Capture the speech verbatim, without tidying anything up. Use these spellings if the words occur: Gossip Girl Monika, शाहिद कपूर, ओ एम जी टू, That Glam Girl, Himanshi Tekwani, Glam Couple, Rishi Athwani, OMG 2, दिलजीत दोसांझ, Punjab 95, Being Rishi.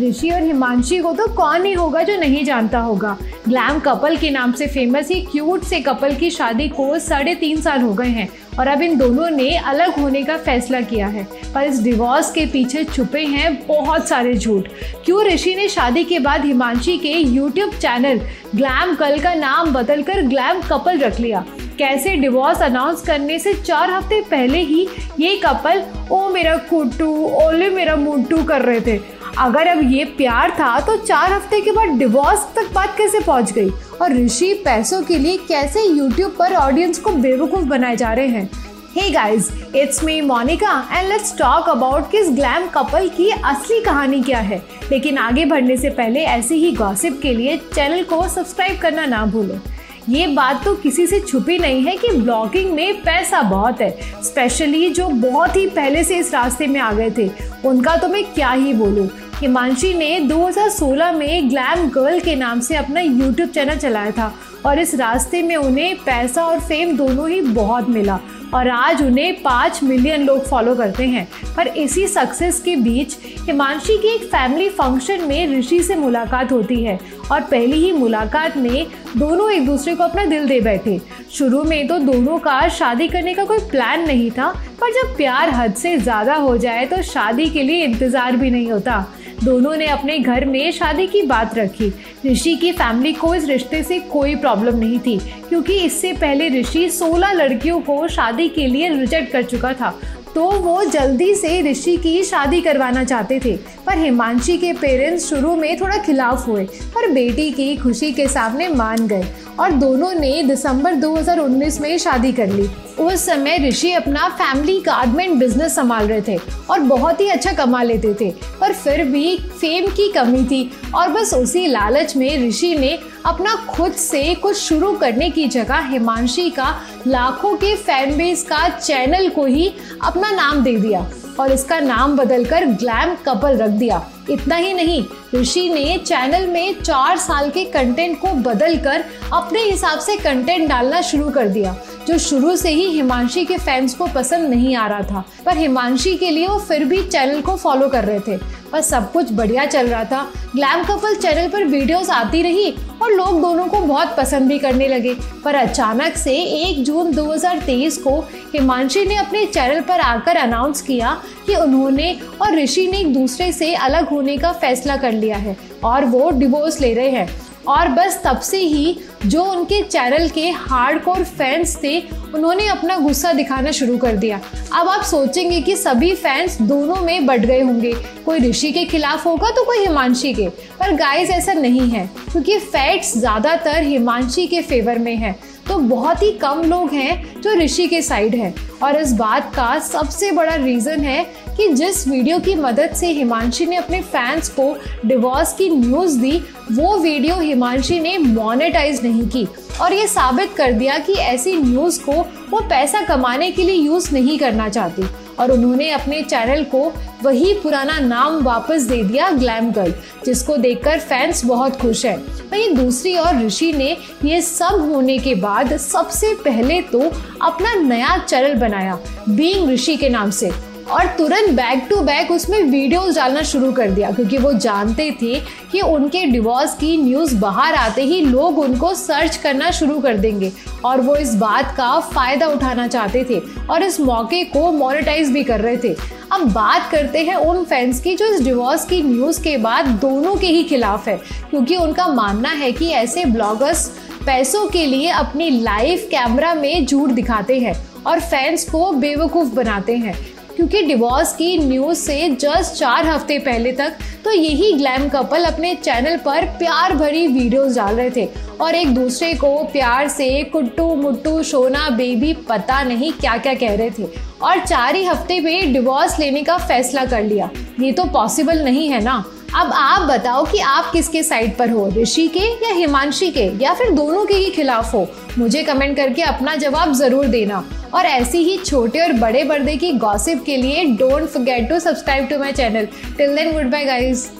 ऋषि और हिमांशी को तो कौन ही होगा जो नहीं जानता होगा। ग्लैम कपल के नाम से फेमस ही क्यूट से कपल की शादी को साढ़े तीन साल हो गए हैं और अब इन दोनों ने अलग होने का फैसला किया है। पर इस डिवोर्स के पीछे छुपे हैं बहुत सारे झूठ। क्यों ऋषि ने शादी के बाद हिमांशी के यूट्यूब चैनल ग्लैम गर्ल का नाम बदलकर ग्लैम कपल रख लिया? कैसे डिवोर्स अनाउंस करने से चार हफ्ते पहले ही ये कपल ओ मेरा कुट्टू ओले मेरा मुट्टू कर रहे थे? अगर अब ये प्यार था तो चार हफ्ते के बाद डिवोर्स तक बात कैसे पहुंच गई? और ऋषि पैसों के लिए कैसे यूट्यूब पर ऑडियंस को बेवकूफ़ बनाए जा रहे हैं? Hey guys, it's me Monika and let's talk about किस ग्लैम कपल की असली कहानी क्या है। लेकिन आगे बढ़ने से पहले ऐसे ही गॉसिप के लिए चैनल को सब्सक्राइब करना ना भूलें। ये बात तो किसी से छुपी नहीं है कि ब्लॉगिंग में पैसा बहुत है, स्पेशली जो बहुत ही पहले से इस रास्ते में आ गए थे उनका तो मैं क्या ही बोलूँ। हिमांशी ने दो हज़ार सोलह में ग्लैम गर्ल के नाम से अपना यूट्यूब चैनल चलाया था और इस रास्ते में उन्हें पैसा और फेम दोनों ही बहुत मिला और आज उन्हें पाँच मिलियन लोग फॉलो करते हैं। पर इसी सक्सेस के बीच हिमांशी की एक फैमिली फंक्शन में ऋषि से मुलाकात होती है और पहली ही मुलाकात में दोनों एक दूसरे को अपना दिल दे बैठे। शुरू में तो दोनों का शादी करने का कोई प्लान नहीं था, पर जब प्यार हद से ज़्यादा हो जाए तो शादी के लिए इंतज़ार भी नहीं होता। दोनों ने अपने घर में शादी की बात रखी। ऋषि की फैमिली को इस रिश्ते से कोई प्रॉब्लम नहीं थी क्योंकि इससे पहले ऋषि सोलह लड़कियों को शादी के लिए रिजेक्ट कर चुका था, तो वो जल्दी से ऋषि की शादी करवाना चाहते थे। पर हिमांशी के पेरेंट्स शुरू में थोड़ा खिलाफ हुए पर बेटी की खुशी के सामने मान गए और दोनों ने दिसंबर दो हज़ार उन्नीस में शादी कर ली। उस समय ऋषि अपना फैमिली गारमेंट बिजनेस संभाल रहे थे और बहुत ही अच्छा कमा लेते थे, पर फिर भी फेम की कमी थी और बस उसी लालच में ऋषि ने अपना खुद से कुछ शुरू करने की जगह हिमांशी का लाखों के फैन बेस का चैनल को ही अपना नाम दे दिया और इसका नाम बदलकर ग्लैम कपल रख दिया। इतना ही नहीं, ऋषि ने चैनल में चार साल के कंटेंट को बदलकर अपने हिसाब से कंटेंट डालना शुरू कर दिया जो शुरू से ही हिमांशी के फैंस को पसंद नहीं आ रहा था। पर हिमांशी के लिए वो फिर भी चैनल को फॉलो कर रहे थे और सब कुछ बढ़िया चल रहा था। ग्लैम कपल चैनल पर वीडियोस आती रही और लोग दोनों को बहुत पसंद भी करने लगे। पर अचानक से एक जून दो हज़ार तेईस को हिमांशी ने अपने चैनल पर आकर अनाउंस किया कि उन्होंने और ऋषि ने एक दूसरे से अलग होने का फैसला कर लिया है और वो डिवोर्स ले रहे हैं। और बस तब से ही जो उनके चैनल के हार्डकोर फैंस थे उन्होंने अपना गुस्सा दिखाना शुरू कर दिया। अब आप सोचेंगे कि सभी फैंस दोनों में बट गए होंगे, कोई ऋषि के खिलाफ होगा तो कोई हिमांशी के, पर गाइस ऐसा नहीं है क्योंकि फैक्ट्स ज़्यादातर हिमांशी के फेवर में है। तो बहुत ही कम लोग हैं जो ऋषि के साइड हैं और इस बात का सबसे बड़ा रीज़न है कि जिस वीडियो की मदद से हिमांशी ने अपने फैंस को डिवोर्स की न्यूज़ दी वो वीडियो हिमांशी ने मोनेटाइज नहीं की और ये साबित कर दिया कि ऐसी न्यूज़ को वो पैसा कमाने के लिए यूज़ नहीं करना चाहती और उन्होंने अपने चैनल को वही पुराना नाम वापस दे दिया ग्लैम गर्ल, जिसको देखकर फैंस बहुत खुश हैं। वहीं दूसरी ओर ऋषि ने ये सब होने के बाद सबसे पहले तो अपना नया चैनल बनाया बीइंग ऋषि के नाम से और तुरंत बैक टू बैक उसमें वीडियोस डालना शुरू कर दिया क्योंकि वो जानते थे कि उनके डिवोर्स की न्यूज़ बाहर आते ही लोग उनको सर्च करना शुरू कर देंगे और वो इस बात का फ़ायदा उठाना चाहते थे और इस मौके को मोनेटाइज भी कर रहे थे। अब बात करते हैं उन फैंस की जो इस डिवोर्स की न्यूज़ के बाद दोनों के ही खिलाफ है क्योंकि उनका मानना है कि ऐसे ब्लॉगर्स पैसों के लिए अपनी लाइव कैमरा में झूठ दिखाते हैं और फैंस को बेवकूफ़ बनाते हैं। क्योंकि डिवोर्स की न्यूज़ से जस्ट चार हफ्ते पहले तक तो यही ग्लैम कपल अपने चैनल पर प्यार भरी वीडियोस डाल रहे थे और एक दूसरे को प्यार से कुट्टू मुट्टू सोना बेबी पता नहीं क्या क्या कह रहे थे और चार ही हफ्ते में डिवोर्स लेने का फैसला कर लिया। ये तो पॉसिबल नहीं है ना। अब आप बताओ कि आप किसके साइड पर हो, ऋषि के या हिमांशी के या फिर दोनों के ही खिलाफ हो? मुझे कमेंट करके अपना जवाब ज़रूर देना और ऐसी ही छोटे और बड़े पर्दे की गॉसिप के लिए don't forget to subscribe to my channel. Till then goodbye guys.